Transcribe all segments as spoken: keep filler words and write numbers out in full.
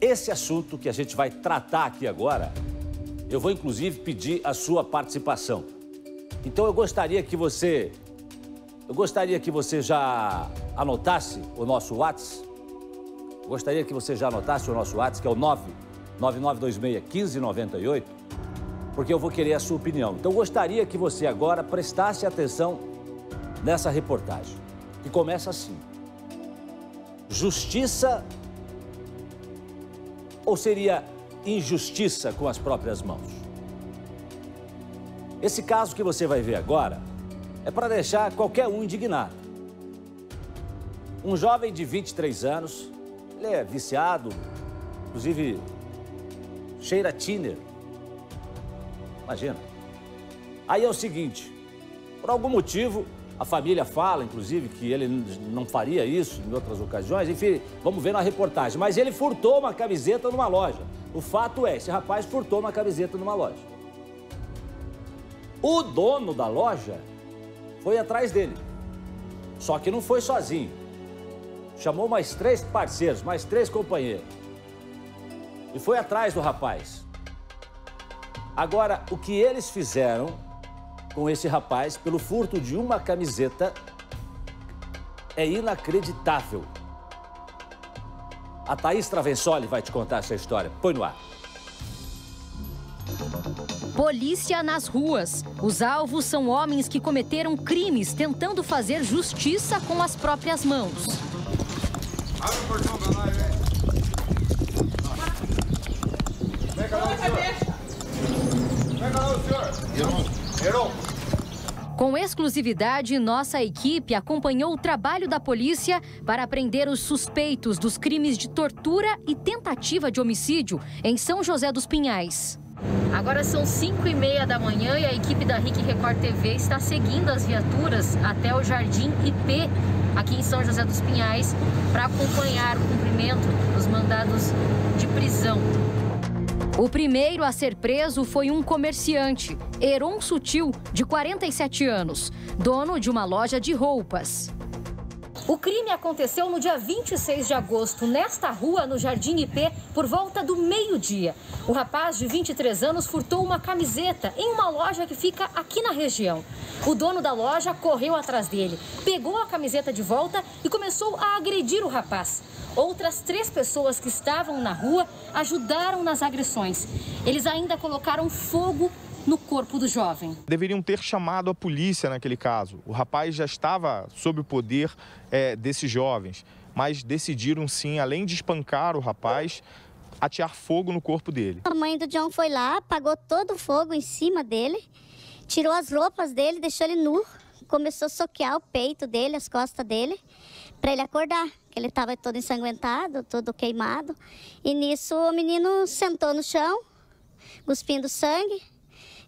Esse assunto que a gente vai tratar aqui agora, eu vou inclusive pedir a sua participação. Então eu gostaria que você, eu gostaria que você já anotasse o nosso WhatsApp. Gostaria que você já anotasse o nosso WhatsApp, que é o nove nove nove dois seis um cinco nove oito, porque eu vou querer a sua opinião. Então eu gostaria que você agora prestasse atenção nessa reportagem, que começa assim. Justiça ou seria injustiça com as próprias mãos? Esse caso que você vai ver agora é para deixar qualquer um indignado. Um jovem de vinte e três anos, ele é viciado, inclusive cheira thinner. Imagina. Aí é o seguinte, por algum motivo, a família fala, inclusive, que ele não faria isso em outras ocasiões. Enfim, vamos ver na reportagem. Mas ele furtou uma camiseta numa loja. O fato é, esse rapaz furtou uma camiseta numa loja. O dono da loja foi atrás dele. Só que não foi sozinho. Chamou mais três parceiros, mais três companheiros. E foi atrás do rapaz. Agora, o que eles fizeram com esse rapaz pelo furto de uma camiseta é inacreditável. A Thaís Travensoli vai te contar essa história. Põe no ar. Polícia nas ruas. Os alvos são homens que cometeram crimes tentando fazer justiça com as próprias mãos. Abre o portão pra nós, velho. Vem cá lá o senhor. Vem cá lá o senhor. Com exclusividade, nossa equipe acompanhou o trabalho da polícia para prender os suspeitos dos crimes de tortura e tentativa de homicídio em São José dos Pinhais. Agora são cinco e meia da manhã e a equipe da R I C Record T V está seguindo as viaturas até o Jardim Ipê, aqui em São José dos Pinhais, para acompanhar o cumprimento dos mandados de prisão. O primeiro a ser preso foi um comerciante, Heron Sutil, de quarenta e sete anos, dono de uma loja de roupas. O crime aconteceu no dia vinte e seis de agosto, nesta rua, no Jardim Ipê, por volta do meio-dia. O rapaz de vinte e três anos furtou uma camiseta em uma loja que fica aqui na região. O dono da loja correu atrás dele, pegou a camiseta de volta e começou a agredir o rapaz. Outras três pessoas que estavam na rua ajudaram nas agressões. Eles ainda colocaram fogo no corpo do jovem. Deveriam ter chamado a polícia naquele caso. O rapaz já estava sob o poder é, desses jovens, mas decidiram sim, além de espancar o rapaz, atear fogo no corpo dele. A mãe do John foi lá, apagou todo o fogo em cima dele, tirou as roupas dele, deixou ele nu, começou a soquear o peito dele, as costas dele, para ele acordar. Ele estava todo ensanguentado, todo queimado. E nisso o menino sentou no chão, cuspindo sangue.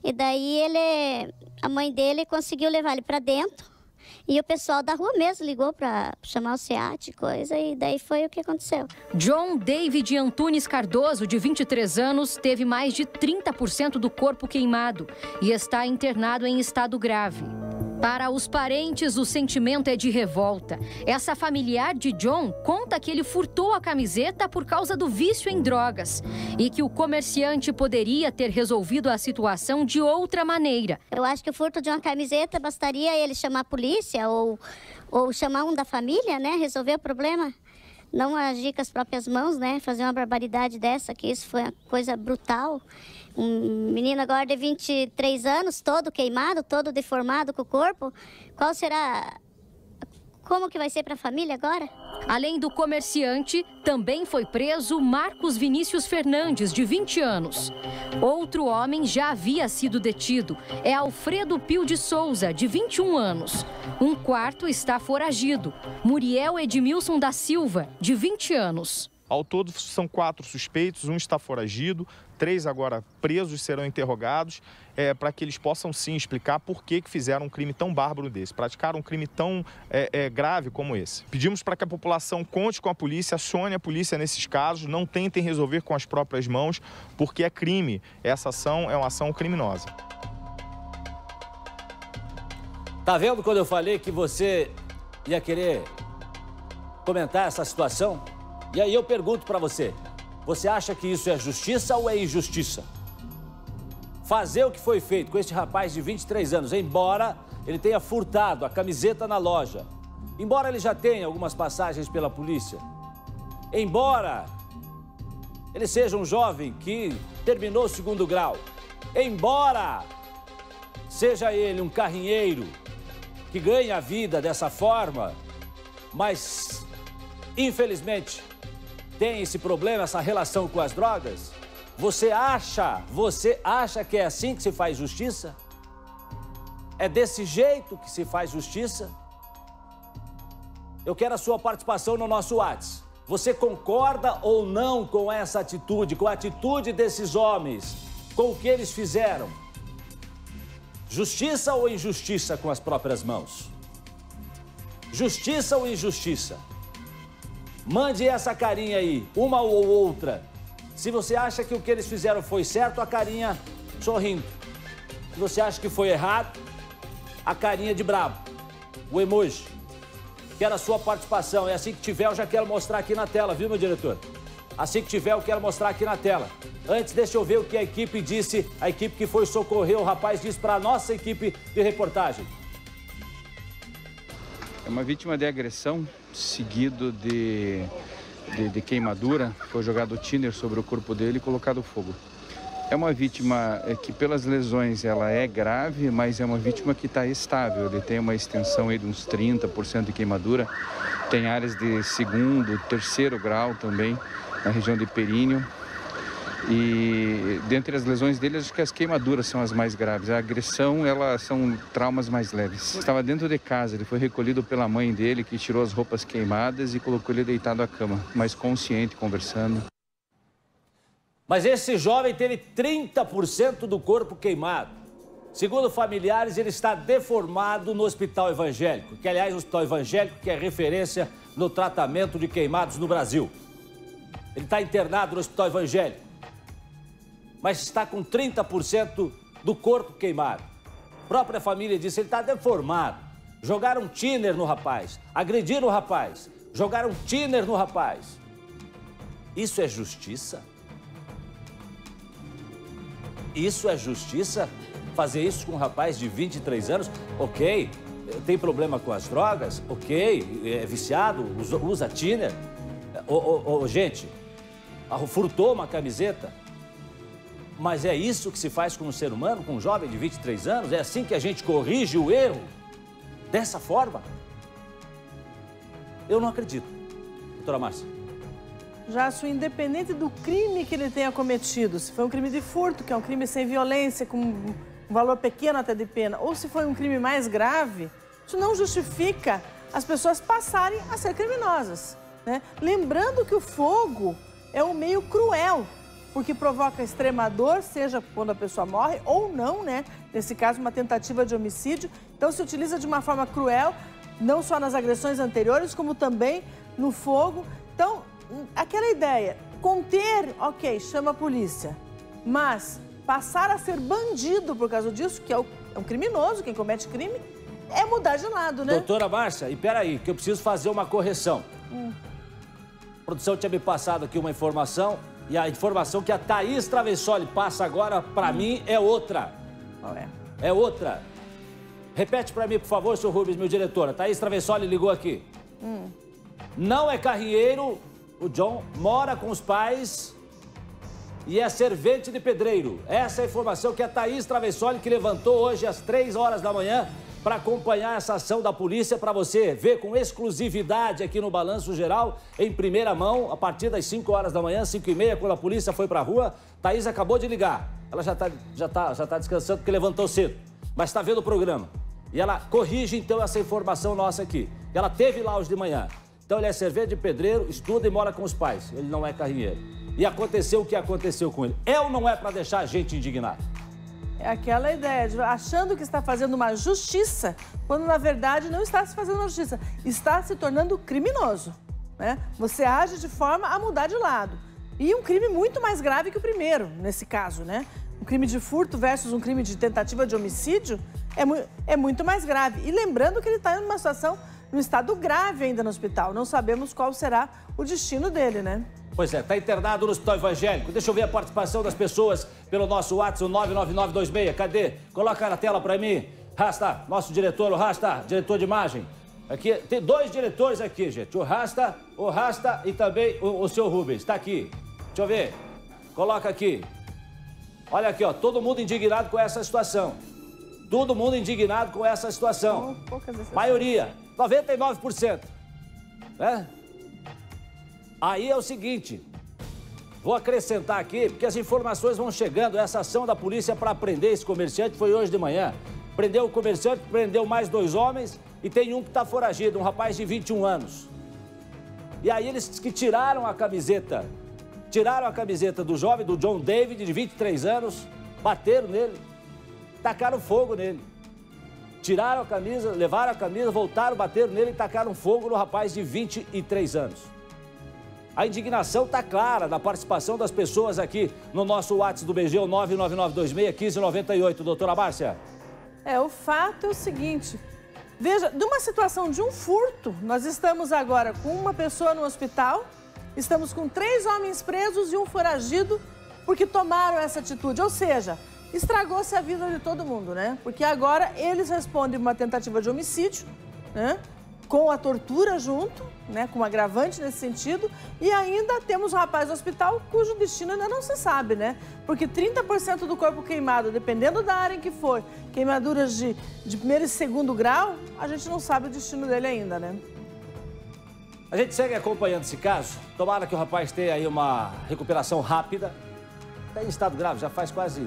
E daí ele, a mãe dele conseguiu levar ele para dentro. E o pessoal da rua mesmo ligou para chamar o SEAT e coisa. E daí foi o que aconteceu. John David Antunes Cardoso, de vinte e três anos, teve mais de trinta por cento do corpo queimado e está internado em estado grave. Para os parentes, o sentimento é de revolta. Essa familiar de John conta que ele furtou a camiseta por causa do vício em drogas e que o comerciante poderia ter resolvido a situação de outra maneira. Eu acho que o furto de uma camiseta bastaria ele chamar a polícia ou, ou chamar um da família, né? Resolver o problema. Não agir com as próprias mãos, né? Fazer uma barbaridade dessa, que isso foi uma coisa brutal. Um menino agora de vinte e três anos, todo queimado, todo deformado com o corpo. Qual será... Como que vai ser para a família agora? Além do comerciante, também foi preso Marcos Vinícius Fernandes, de vinte anos. Outro homem já havia sido detido. É Alfredo Pio de Souza, de vinte e um anos. Um quarto está foragido. Muriel Edmilson da Silva, de vinte anos. Ao todo, são quatro suspeitos, um está foragido, três agora presos serão interrogados é, para que eles possam sim explicar por que, que fizeram um crime tão bárbaro desse, praticaram um crime tão é, é, grave como esse. Pedimos para que a população conte com a polícia, acione a polícia nesses casos, não tentem resolver com as próprias mãos, porque é crime. Essa ação é uma ação criminosa. Tá vendo quando eu falei que você ia querer comentar essa situação? E aí eu pergunto para você, Você acha que isso é justiça ou é injustiça? Fazer o que foi feito com este rapaz de vinte e três anos, embora ele tenha furtado a camiseta na loja, embora ele já tenha algumas passagens pela polícia, embora ele seja um jovem que terminou o segundo grau, embora seja ele um carrinheiro que ganha a vida dessa forma, mas infelizmente tem esse problema, essa relação com as drogas, você acha, você acha que é assim que se faz justiça? É desse jeito que se faz justiça? Eu quero a sua participação no nosso WhatsApp. Você concorda ou não com essa atitude, com a atitude desses homens, com o que eles fizeram? Justiça ou injustiça com as próprias mãos? Justiça ou injustiça? Mande essa carinha aí, uma ou outra. Se você acha que o que eles fizeram foi certo, a carinha sorrindo. Se você acha que foi errado, a carinha de brabo, o emoji. Quero a sua participação. É assim que tiver, eu já quero mostrar aqui na tela, viu, meu diretor? Assim que tiver, eu quero mostrar aqui na tela. Antes, deixa eu ver o que a equipe disse, a equipe que foi socorrer o rapaz disse para a nossa equipe de reportagem. É uma vítima de agressão, seguido de, de, de queimadura. Foi jogado thinner sobre o corpo dele e colocado fogo. É uma vítima que, pelas lesões, ela é grave, mas é uma vítima que está estável. Ele tem uma extensão aí de uns trinta por cento de queimadura. Tem áreas de segundo, terceiro grau também, na região de períneo. E, dentre as lesões dele, acho que as queimaduras são as mais graves. A agressão, elas são traumas mais leves. Estava dentro de casa, ele foi recolhido pela mãe dele, que tirou as roupas queimadas e colocou ele deitado à cama, mas consciente, conversando. Mas esse jovem teve trinta por cento do corpo queimado. Segundo familiares, ele está deformado no Hospital Evangélico, que, aliás, o Hospital Evangélico que é referência no tratamento de queimados no Brasil. Ele está internado no Hospital Evangélico, mas está com trinta por cento do corpo queimado. A própria família disse que ele está deformado. Jogaram thinner no rapaz, agrediram o rapaz, jogaram thinner no rapaz. Isso é justiça? Isso é justiça? Fazer isso com um rapaz de vinte e três anos? Ok, tem problema com as drogas? Ok, é viciado, usa, usa thinner? Oh, oh, oh, gente, furtou uma camiseta? Mas é isso que se faz com um ser humano, com um jovem de vinte e três anos? É assim que a gente corrige o erro? Dessa forma? Eu não acredito, doutora Márcia. Jasso, independente do crime que ele tenha cometido, se foi um crime de furto, que é um crime sem violência, com um valor pequeno até de pena, ou se foi um crime mais grave, isso não justifica as pessoas passarem a ser criminosas, né? Lembrando que o fogo é um meio cruel, porque provoca extrema dor, seja quando a pessoa morre ou não, né? Nesse caso, uma tentativa de homicídio. Então, se utiliza de uma forma cruel, não só nas agressões anteriores, como também no fogo. Então, aquela ideia, conter, ok, chama a polícia, mas passar a ser bandido por causa disso, que é, o, é um criminoso, quem comete crime, é mudar de lado, né? Doutora Márcia, e peraí, que eu preciso fazer uma correção. Hum. A produção tinha me passado aqui uma informação, e a informação que a Thaís Travensoli passa agora, pra hum. mim, é outra. Qual é? É outra. Repete pra mim, por favor, senhor Rubens, meu diretor. A Thaís Travensoli ligou aqui. Hum. Não é carrinheiro... O John mora com os pais e é servente de pedreiro. Essa é a informação que a Thaís Travensoli, que levantou hoje às três horas da manhã para acompanhar essa ação da polícia, para você ver com exclusividade aqui no Balanço Geral, em primeira mão, a partir das cinco horas da manhã, cinco e meia, quando a polícia foi para a rua. Thaís acabou de ligar. Ela já está já tá, já tá descansando porque levantou cedo, mas está vendo o programa. E ela corrige, então, essa informação nossa aqui. Ela teve lá hoje de manhã. Então ele é servente de pedreiro, estuda e mora com os pais. Ele não é carrinheiro. E aconteceu o que aconteceu com ele. É ou não é para deixar a gente indignado? É aquela ideia de achando que está fazendo uma justiça, quando na verdade não está se fazendo uma justiça. Está se tornando criminoso, né? Você age de forma a mudar de lado. E um crime muito mais grave que o primeiro, nesse caso, né? Um crime de furto versus um crime de tentativa de homicídio é, mu é muito mais grave. E lembrando que ele está em uma situação... num estado grave ainda no hospital. Não sabemos qual será o destino dele, né? Pois é, está internado no Hospital Evangélico. Deixa eu ver a participação das pessoas pelo nosso WhatsApp nove nove nove dois seis. Cadê? Coloca na tela para mim. Rasta, nosso diretor, o Rasta, diretor de imagem. Aqui, tem dois diretores aqui, gente. O Rasta, o Rasta e também o, o seu Rubens. Está aqui. Deixa eu ver. Coloca aqui. Olha aqui, ó, todo mundo indignado com essa situação. Todo mundo indignado com essa situação. Maioria, noventa e nove por cento. Né? Aí é o seguinte, vou acrescentar aqui, porque as informações vão chegando. Essa ação da polícia para prender esse comerciante foi hoje de manhã. Prendeu o comerciante, prendeu mais dois homens e tem um que está foragido, um rapaz de vinte e um anos. E aí eles que tiraram a camiseta, tiraram a camiseta do jovem, do John David, de vinte e três anos, bateram nele, tacaram fogo nele. Tiraram a camisa, levaram a camisa, voltaram, bateram nele e tacaram fogo no rapaz de vinte e três anos. A indignação está clara na participação das pessoas aqui no nosso WhatsApp do B G, o nove nove nove dois seis um cinco nove oito, doutora Márcia. É, o fato é o seguinte, veja, de uma situação de um furto, nós estamos agora com uma pessoa no hospital, estamos com três homens presos e um foragido porque tomaram essa atitude, ou seja, estragou-se a vida de todo mundo, né? Porque agora eles respondem uma tentativa de homicídio, né? Com a tortura junto, né, com um agravante nesse sentido, e ainda temos um rapaz do hospital cujo destino ainda não se sabe, né? Porque trinta por cento do corpo queimado, dependendo da área em que for, queimaduras de, de primeiro e segundo grau, a gente não sabe o destino dele ainda, né? A gente segue acompanhando esse caso, tomara que o rapaz tenha aí uma recuperação rápida. Está em estado grave, já faz quase,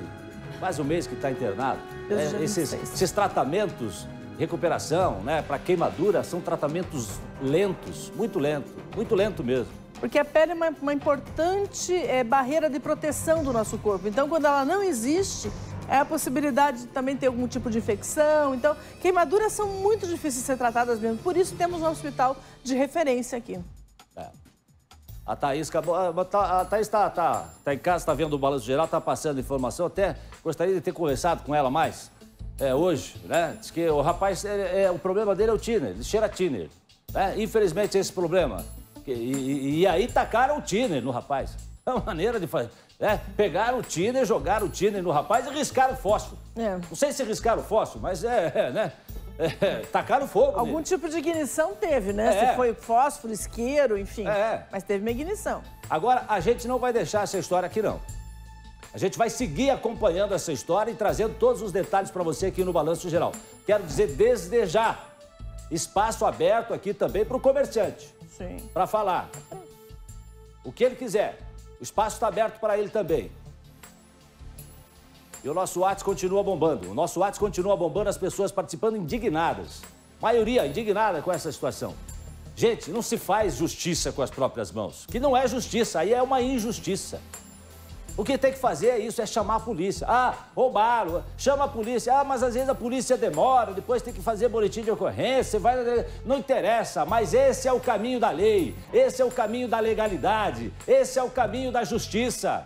quase um mês que está internado. É, esses, esses tratamentos... recuperação, né, para queimadura, são tratamentos lentos, muito lento, muito lento mesmo. Porque a pele é uma, uma importante é, barreira de proteção do nosso corpo. Então, quando ela não existe, é a possibilidade de também ter algum tipo de infecção. Então, queimaduras são muito difíceis de ser tratadas mesmo. Por isso, temos um hospital de referência aqui. É. A Thaís acabou, a Thaís está tá, tá em casa, está vendo o Balanço Geral, está passando informação. Até gostaria de ter conversado com ela mais. É, hoje, né? Diz que o rapaz, é, é, o problema dele é o thinner, ele cheira thinner, né? Infelizmente, esse problema. E, e, e aí tacaram o thinner no rapaz. É uma maneira de fazer, né? Pegaram o thinner, jogaram o thinner no rapaz e riscaram o fósforo. É. Não sei se riscaram o fósforo, mas é, é né? É, tacaram fogo. Algum nele. Tipo de ignição teve, né? É. Se foi fósforo, isqueiro, enfim. É. Mas teve uma ignição. Agora, a gente não vai deixar essa história aqui, não. A gente vai seguir acompanhando essa história e trazendo todos os detalhes para você aqui no Balanço Geral. Quero dizer desde já, espaço aberto aqui também para o comerciante. Sim. Para falar o que ele quiser. O espaço está aberto para ele também. E o nosso WhatsApp continua bombando. O nosso WhatsApp continua bombando, as pessoas participando indignadas. A maioria indignada com essa situação. Gente, não se faz justiça com as próprias mãos. Que não é justiça, aí é uma injustiça. O que tem que fazer é isso, é chamar a polícia. Ah, roubaram, chama a polícia. Ah, mas às vezes a polícia demora, depois tem que fazer boletim de ocorrência, vai... Não interessa, mas esse é o caminho da lei, esse é o caminho da legalidade, esse é o caminho da justiça.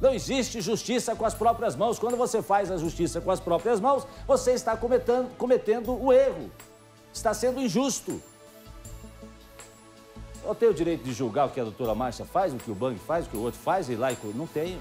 Não existe justiça com as próprias mãos. Quando você faz a justiça com as próprias mãos, você está cometendo, cometendo o erro. Está sendo injusto. Eu tenho o direito de julgar o que a doutora Márcia faz, o que o Bang faz, o que o outro faz, e lá e não tenho.